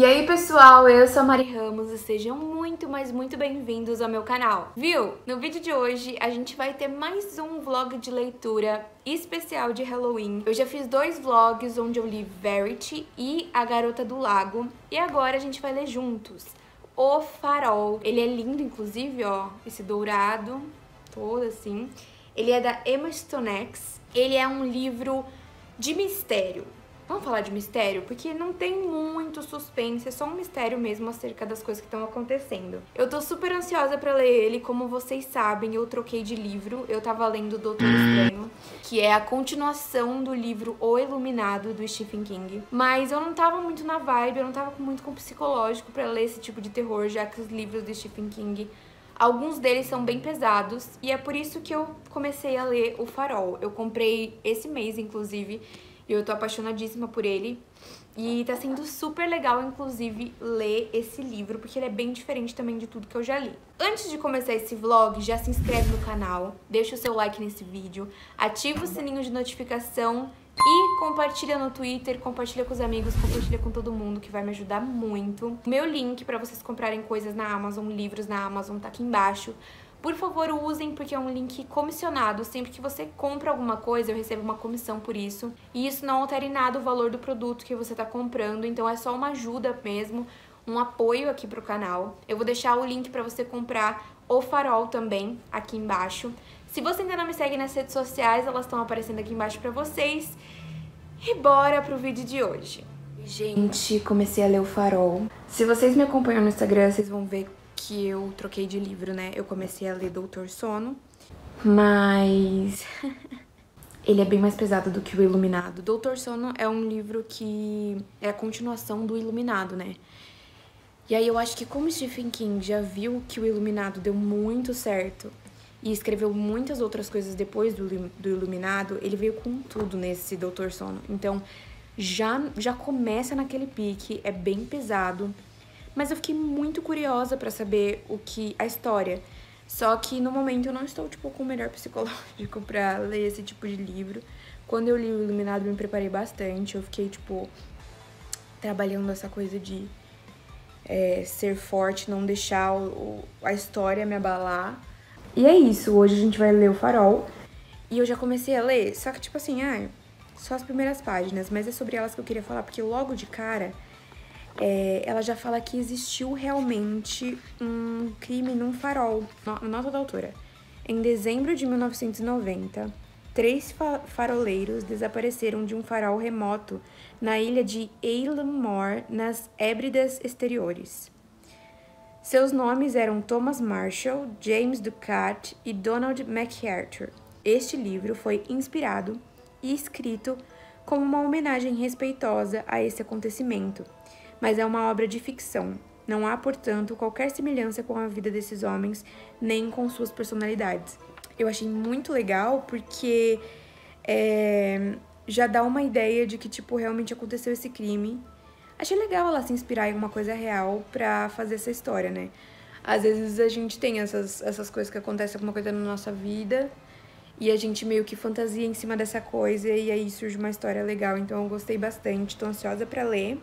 E aí pessoal, eu sou a Mari Ramos e sejam muito, mas muito bem-vindos ao meu canal. Viu? No vídeo de hoje a gente vai ter mais um vlog de leitura especial de Halloween. Eu já fiz dois vlogs onde eu li Verity e A Garota do Lago e agora a gente vai ler juntos O Farol. Ele é lindo inclusive, ó, esse dourado, todo assim. Ele é da Emma Stonex, ele é um livro de mistério. Vamos falar de mistério? Porque não tem muito suspense, é só um mistério mesmo acerca das coisas que estão acontecendo. Eu tô super ansiosa pra ler ele, como vocês sabem, eu troquei de livro. Eu tava lendo Doutor Estranho, que é a continuação do livro O Iluminado, do Stephen King. Mas eu não tava muito na vibe, eu não tava muito com psicológico pra ler esse tipo de terror, já que os livros do Stephen King, alguns deles são bem pesados. E é por isso que eu comecei a ler O Farol. Eu comprei esse mês, inclusive, e eu tô apaixonadíssima por ele. E tá sendo super legal, inclusive, ler esse livro, porque ele é bem diferente também de tudo que eu já li. Antes de começar esse vlog, já se inscreve no canal, deixa o seu like nesse vídeo, ativa o sininho de notificação e compartilha no Twitter, compartilha com os amigos, compartilha com todo mundo, que vai me ajudar muito. Meu link pra vocês comprarem coisas na Amazon, livros na Amazon, tá aqui embaixo. Por favor, usem, porque é um link comissionado. Sempre que você compra alguma coisa, eu recebo uma comissão por isso. E isso não altera em nada o valor do produto que você tá comprando. Então é só uma ajuda mesmo, um apoio aqui pro canal. Eu vou deixar o link pra você comprar O Farol também aqui embaixo. Se você ainda não me segue nas redes sociais, elas estão aparecendo aqui embaixo pra vocês. E bora pro vídeo de hoje. Gente, comecei a ler O Farol. Se vocês me acompanham no Instagram, vocês vão ver que eu troquei de livro, né? Eu comecei a ler Doutor Sono, mas ele é bem mais pesado do que O Iluminado. Doutor Sono é um livro que é a continuação do Iluminado, né? E aí eu acho que como Stephen King já viu que O Iluminado deu muito certo e escreveu muitas outras coisas depois do Iluminado, ele veio com tudo nesse Doutor Sono. Então já começa naquele pique, é bem pesado. Mas eu fiquei muito curiosa pra saber a história. Só que no momento eu não estou, tipo, com o melhor psicológico pra ler esse tipo de livro. Quando eu li O Iluminado, me preparei bastante. Eu fiquei, tipo, trabalhando essa coisa de ser forte, não deixar a história me abalar. E é isso, hoje a gente vai ler O Farol. E eu já comecei a ler, só que, tipo assim, só as primeiras páginas. Mas é sobre elas que eu queria falar, porque logo de cara ela já fala que existiu realmente um crime num farol. Nota da autora. Em dezembro de 1990, 3 faroleiros desapareceram de um farol remoto na ilha de Eilean Mor, nas Hébridas Exteriores. Seus nomes eram Thomas Marshall, James Ducat e Donald MacArthur. Este livro foi inspirado e escrito como uma homenagem respeitosa a esse acontecimento, mas é uma obra de ficção. Não há, portanto, qualquer semelhança com a vida desses homens, nem com suas personalidades. Eu achei muito legal porque já dá uma ideia de que, tipo, realmente aconteceu esse crime. Achei legal ela se inspirar em uma coisa real pra fazer essa história, né? Às vezes a gente tem essas coisas que acontecem, alguma coisa na nossa vida, e a gente meio que fantasia em cima dessa coisa, e aí surge uma história legal. Então eu gostei bastante, tô ansiosa pra ler.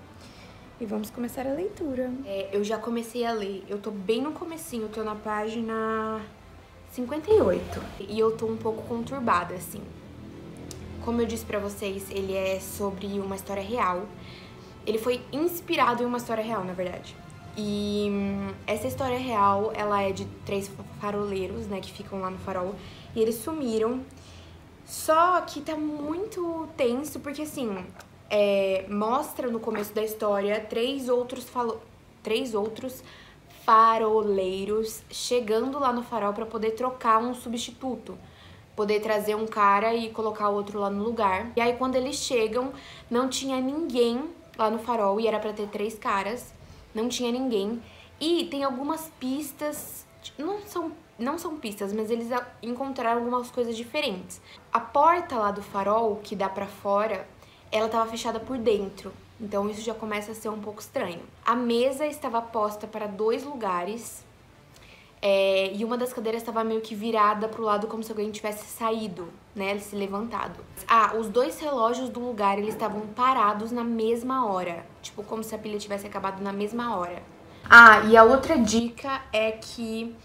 E vamos começar a leitura. Eu já comecei a ler, eu tô bem no comecinho, eu tô na página 58. E eu tô um pouco conturbada, assim. Como eu disse pra vocês, ele é sobre uma história real. Ele foi inspirado em uma história real, na verdade. E essa história real, ela é de 3 faroleiros, né, que ficam lá no farol. E eles sumiram. Só que tá muito tenso, porque assim, mostra no começo da história 3 outros faroleiros chegando lá no farol pra poder trocar um substituto, poder trazer um cara e colocar o outro lá no lugar. E aí quando eles chegam, não tinha ninguém lá no farol, e era pra ter 3 caras, não tinha ninguém. E tem algumas pistas, não são pistas, mas eles encontraram algumas coisas diferentes. A porta lá do farol, que dá pra fora, ela estava fechada por dentro, então isso já começa a ser um pouco estranho. A mesa estava posta para 2 lugares, E uma das cadeiras estava meio que virada pro lado, como se alguém tivesse saído, né, se levantado. Ah, os dois relógios do lugar, eles estavam parados na mesma hora. Tipo, como se a pilha tivesse acabado na mesma hora. Ah, e a outra dica é que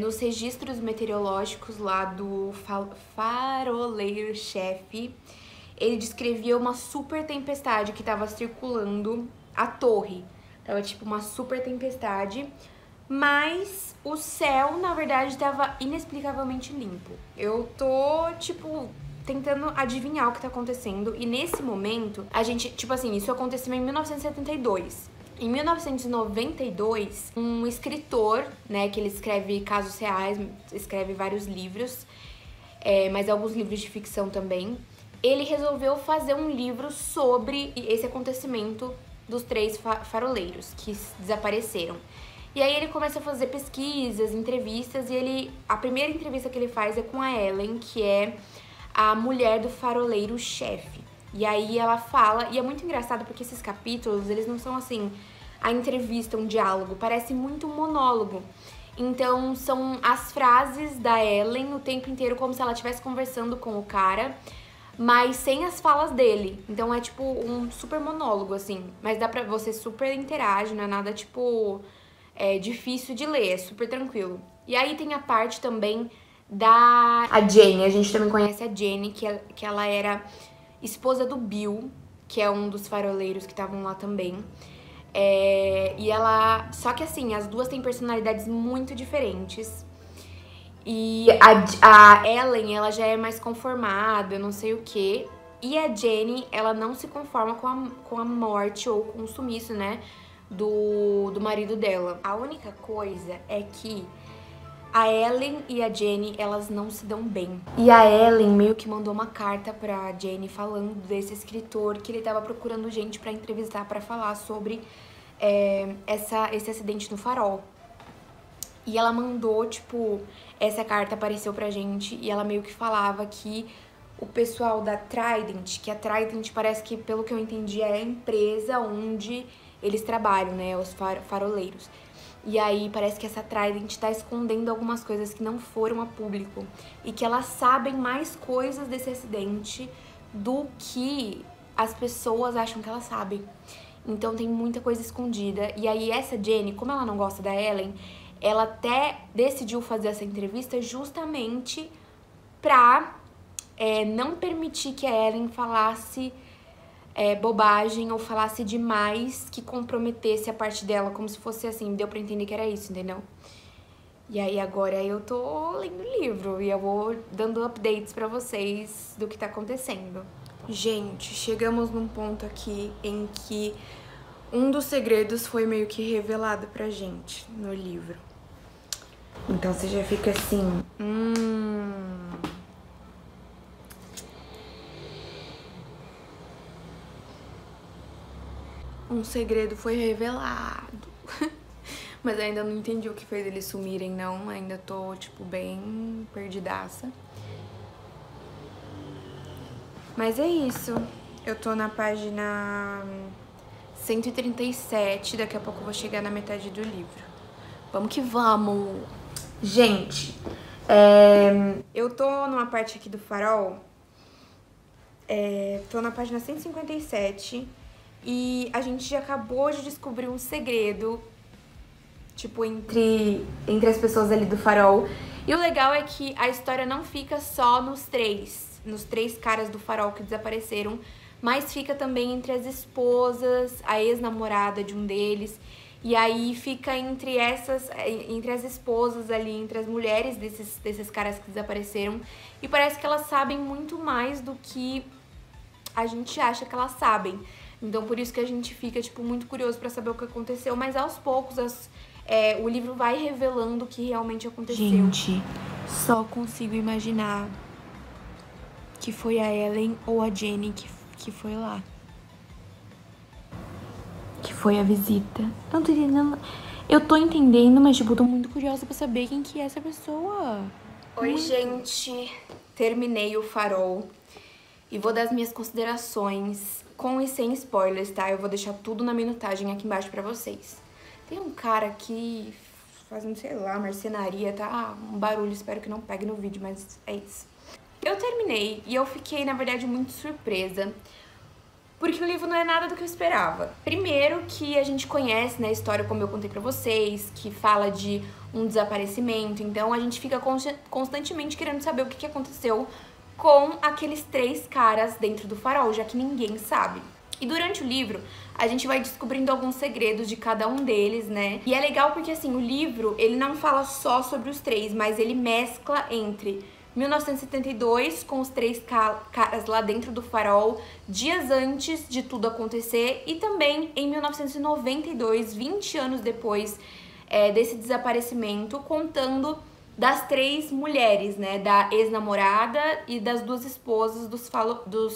nos registros meteorológicos lá do faroleiro-chefe, ele descrevia uma super tempestade que estava circulando a torre. Tava tipo uma super tempestade, mas o céu, na verdade, estava inexplicavelmente limpo. Eu tô, tipo, tentando adivinhar o que tá acontecendo. E nesse momento, a gente, tipo assim, isso aconteceu em 1972. Em 1992, um escritor, né, que ele escreve casos reais, escreve vários livros, mas alguns livros de ficção também, ele resolveu fazer um livro sobre esse acontecimento dos três faroleiros que desapareceram. E aí ele começa a fazer pesquisas, entrevistas, e ele, a primeira entrevista que ele faz é com a Ellen, que é a mulher do faroleiro-chefe. E aí ela fala, e é muito engraçado porque esses capítulos, eles não são assim, a entrevista, um diálogo, parece muito um monólogo. Então são as frases da Ellen o tempo inteiro, como se ela estivesse conversando com o cara, mas sem as falas dele. Então é tipo um super monólogo, assim, mas dá pra você super interagir, não é nada tipo difícil de ler, é super tranquilo. E aí tem a parte também da Jenny, a gente também conhece a Jenny, que ela era esposa do Bill, que é um dos faroleiros que estavam lá também. E ela... Só que assim, as duas têm personalidades muito diferentes. E a Ellen, ela já é mais conformada, eu não sei o quê. E a Jenny, ela não se conforma com a morte ou com o sumiço, né, do marido dela. A única coisa é que a Ellen e a Jenny, elas não se dão bem. E a Ellen meio que mandou uma carta pra Jenny falando desse escritor, que ele tava procurando gente pra entrevistar, pra falar sobre esse acidente no farol. E ela mandou, tipo, essa carta apareceu pra gente, e ela meio que falava que o pessoal da Trident, que a Trident parece que, pelo que eu entendi, é a empresa onde eles trabalham, né, os faroleiros. E aí parece que essa Trident tá escondendo algumas coisas que não foram a público, e que elas sabem mais coisas desse acidente do que as pessoas acham que elas sabem. Então tem muita coisa escondida. E aí essa Jenny, como ela não gosta da Ellen, ela até decidiu fazer essa entrevista justamente pra não permitir que a Ellen falasse bobagem ou falasse demais que comprometesse a parte dela, como se fosse assim, deu pra entender que era isso, entendeu? E aí agora eu tô lendo o livro e eu vou dando updates pra vocês do que tá acontecendo. Gente, chegamos num ponto aqui em que um dos segredos foi meio que revelado pra gente no livro. Então você já fica assim... Um segredo foi revelado. Mas ainda não entendi o que fez eles sumirem, não. Ainda tô, tipo, bem perdidaça. Mas é isso. Eu tô na página 137. Daqui a pouco eu vou chegar na metade do livro. Vamos que vamos! Gente, eu tô numa parte aqui do farol. Tô na página 157. E a gente já acabou de descobrir um segredo, tipo, entre as pessoas ali do farol. E o legal é que a história não fica só nos três caras do farol que desapareceram, mas fica também entre as esposas, a ex-namorada de um deles. E aí fica entre as esposas ali, entre as mulheres desses caras que desapareceram. E parece que elas sabem muito mais do que a gente acha que elas sabem. Então por isso que a gente fica, tipo, muito curioso pra saber o que aconteceu. Mas aos poucos o livro vai revelando o que realmente aconteceu. Gente, só consigo imaginar que foi a Ellen ou a Jenny que foi lá. Que foi a visita. Não tô entendendo. Eu tô entendendo, mas, tipo, tô muito curiosa pra saber quem que é essa pessoa. Oi, gente. Terminei o farol. E vou dar as minhas considerações com e sem spoilers, tá? Eu vou deixar tudo na minutagem aqui embaixo pra vocês. Tem um cara que fazendo, sei lá, marcenaria, tá? Um barulho, espero que não pegue no vídeo, mas é isso. Eu terminei e eu fiquei, na verdade, muito surpresa, porque o livro não é nada do que eu esperava. Primeiro que a gente conhece, né, a história, como eu contei pra vocês, que fala de um desaparecimento, então a gente fica constantemente querendo saber o que aconteceu com aqueles três caras dentro do farol, já que ninguém sabe. E durante o livro, a gente vai descobrindo alguns segredos de cada um deles, né? E é legal porque, assim, o livro, ele não fala só sobre os três, mas ele mescla entre 1972, com os três caras lá dentro do farol, dias antes de tudo acontecer, e também em 1992, 20 anos depois desse desaparecimento, contando das três mulheres, né, da ex-namorada e das duas esposas dos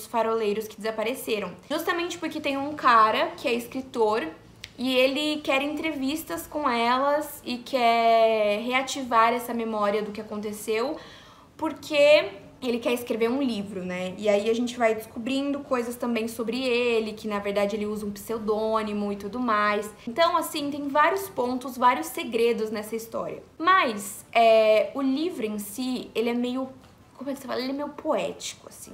faroleiros que desapareceram. Justamente porque tem um cara que é escritor e ele quer entrevistas com elas e quer reativar essa memória do que aconteceu, porque ele quer escrever um livro, né? E aí a gente vai descobrindo coisas também sobre ele, que na verdade ele usa um pseudônimo e tudo mais. Então, assim, tem vários pontos, vários segredos nessa história. Mas o livro em si, ele é meio... como é que você fala? Ele é meio poético, assim.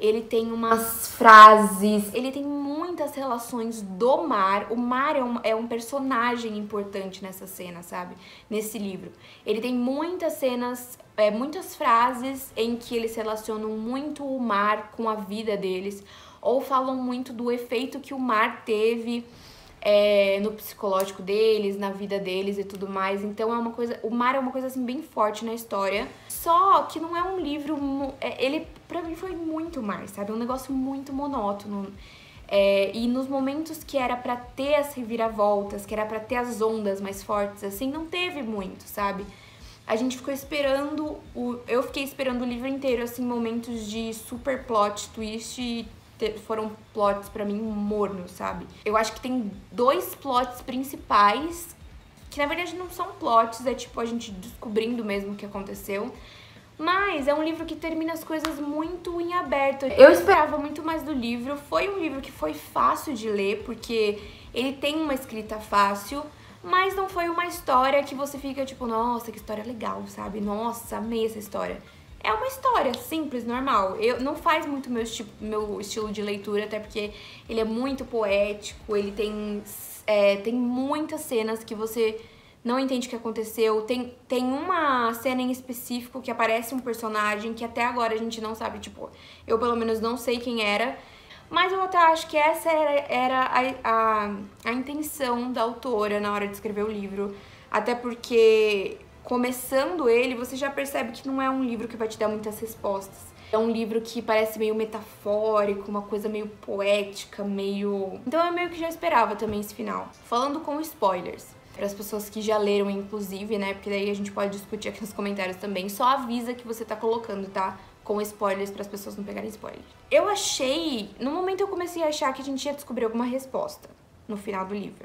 Ele tem umas frases, ele tem muitas relações do mar. O mar é um personagem importante nessa cena, sabe? Nesse livro. Ele tem muitas cenas, muitas frases em que eles relacionam muito o mar com a vida deles, ou falam muito do efeito que o mar teve no psicológico deles, na vida deles e tudo mais. Então é uma coisa, o mar é uma coisa assim bem forte na história. Só que não é um livro, ele pra mim foi muito mar, sabe? É um negócio muito monótono. E nos momentos que era pra ter as reviravoltas, que era pra ter as ondas mais fortes, assim, não teve muito, sabe? A gente ficou esperando, eu fiquei esperando o livro inteiro, assim, momentos de super plot twist, e foram plots pra mim mornos, sabe? Eu acho que tem dois plots principais, que na verdade não são plots, é tipo a gente descobrindo mesmo o que aconteceu. Mas é um livro que termina as coisas muito em aberto. Eu esperava muito mais do livro. Foi um livro que foi fácil de ler, porque ele tem uma escrita fácil, mas não foi uma história que você fica tipo, nossa, que história legal, sabe? Nossa, amei essa história. É uma história simples, normal. Não faz muito meu estilo de leitura, até porque ele é muito poético, ele tem, tem muitas cenas que você... não entende o que aconteceu. Tem uma cena em específico que aparece um personagem que até agora a gente não sabe, tipo, eu pelo menos não sei quem era, mas eu até acho que essa era a intenção da autora na hora de escrever o livro, até porque começando ele, você já percebe que não é um livro que vai te dar muitas respostas. É um livro que parece meio metafórico, uma coisa meio poética, meio... Então eu meio que já esperava também esse final. Falando com spoilers, para as pessoas que já leram, inclusive, né? Porque daí a gente pode discutir aqui nos comentários também. Só avisa que você tá colocando, tá? Com spoilers, para as pessoas não pegarem spoiler. Eu achei... No momento eu comecei a achar que a gente ia descobrir alguma resposta no final do livro.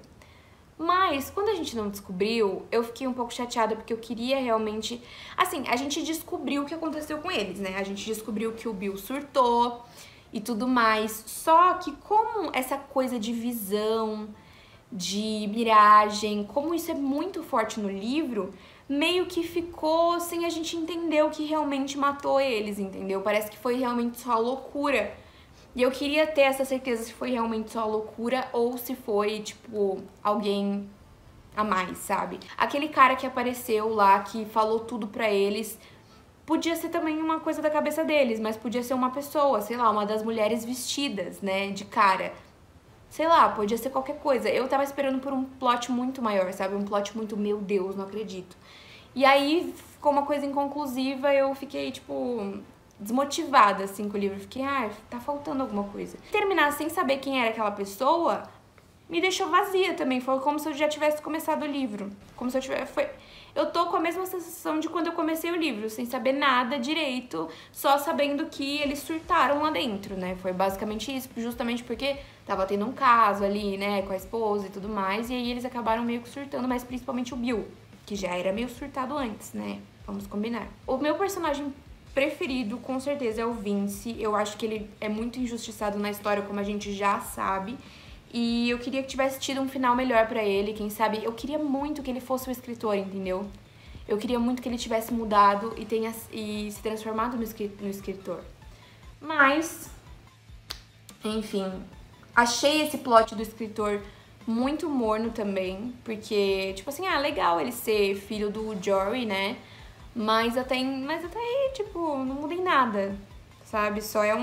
Mas, quando a gente não descobriu, eu fiquei um pouco chateada, porque eu queria realmente... Assim, a gente descobriu o que aconteceu com eles, né? A gente descobriu que o Bill surtou e tudo mais. Só que como essa coisa de visão... de miragem, como isso é muito forte no livro, meio que ficou sem a gente entender o que realmente matou eles, entendeu? Parece que foi realmente só loucura. E eu queria ter essa certeza se foi realmente só loucura ou se foi, tipo, alguém a mais, sabe? Aquele cara que apareceu lá, que falou tudo pra eles, podia ser também uma coisa da cabeça deles, mas podia ser uma pessoa, sei lá, uma das mulheres vestidas, né, de cara. Sei lá, podia ser qualquer coisa. Eu tava esperando por um plot muito maior, sabe? Um plot muito, meu Deus, não acredito. E aí, ficou uma coisa inconclusiva, eu fiquei, tipo, desmotivada, assim, com o livro. Fiquei, ah, tá faltando alguma coisa. Terminar sem saber quem era aquela pessoa me deixou vazia também. Foi como se eu já tivesse começado o livro. Como se eu tivesse... Eu tô com a mesma sensação de quando eu comecei o livro, sem saber nada direito, só sabendo que eles surtaram lá dentro, né? Foi basicamente isso, justamente porque tava tendo um caso ali, né, com a esposa e tudo mais, e aí eles acabaram meio que surtando, mas principalmente o Bill, que já era meio surtado antes, né? Vamos combinar. O meu personagem preferido, com certeza, é o Vince. Eu acho que ele é muito injustiçado na história, como a gente já sabe. E eu queria que tivesse tido um final melhor pra ele, quem sabe. Eu queria muito que ele fosse um escritor, entendeu? Eu queria muito que ele tivesse mudado e se transformado no escritor. Mas, enfim, achei esse plot do escritor muito morno também, porque, tipo assim, ah, legal ele ser filho do Jory, né? Mas até aí, tipo, não muda em nada, sabe? Só é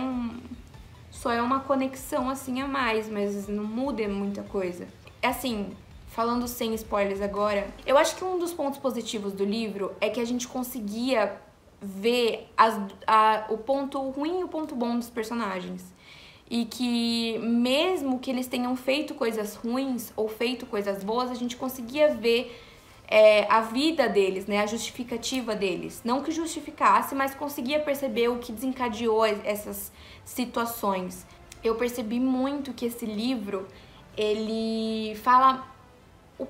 uma conexão, assim, a mais, mas não muda muita coisa. Assim, falando sem spoilers agora, eu acho que um dos pontos positivos do livro é que a gente conseguia ver o ponto ruim e o ponto bom dos personagens. E que mesmo que eles tenham feito coisas ruins ou feito coisas boas, a gente conseguia ver a vida deles, né? A justificativa deles. Não que justificasse, mas conseguia perceber o que desencadeou essas situações. Eu percebi muito que esse livro, ele fala... O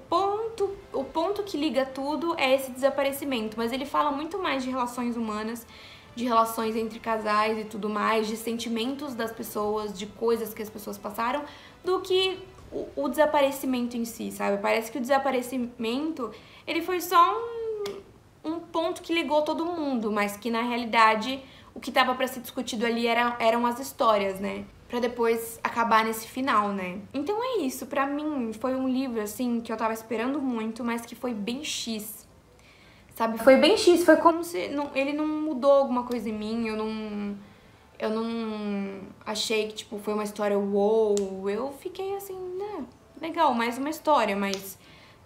ponto que liga tudo é esse desaparecimento, mas ele fala muito mais de relações humanas, de relações entre casais e tudo mais, de sentimentos das pessoas, de coisas que as pessoas passaram, do que o desaparecimento em si, sabe? Parece que o desaparecimento, ele foi só um ponto que ligou todo mundo, mas que na realidade o que tava pra ser discutido ali eram as histórias, né? Pra depois acabar nesse final, né? Então é isso, pra mim foi um livro, assim, que eu tava esperando muito, mas que foi bem X. Sabe, foi bem X, foi como se ele não mudou alguma coisa em mim, eu não achei que, tipo, foi uma história uou, eu fiquei assim, né, legal, mais uma história, mas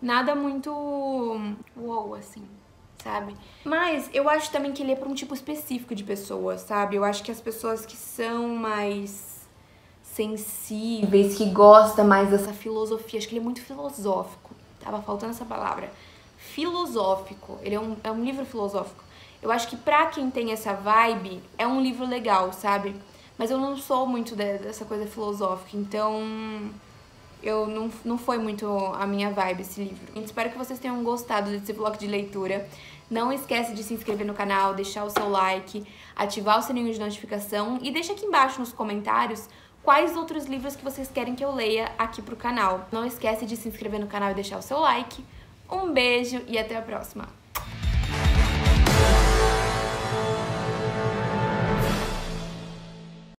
nada muito uou, assim, sabe? Mas eu acho também que ele é pra um tipo específico de pessoa, sabe? Eu acho que as pessoas que são mais sensíveis, que gostam mais dessa filosofia, acho que ele é muito filosófico, tava faltando essa palavra. Filosófico, ele é um livro filosófico. Eu acho que pra quem tem essa vibe, é um livro legal, sabe? Mas eu não sou muito dessa coisa filosófica, então não foi muito a minha vibe esse livro. Então, espero que vocês tenham gostado desse bloco de leitura. Não esquece de se inscrever no canal, deixar o seu like, ativar o sininho de notificação e deixa aqui embaixo nos comentários quais outros livros que vocês querem que eu leia aqui pro canal. Não esquece de se inscrever no canal e deixar o seu like. Um beijo e até a próxima!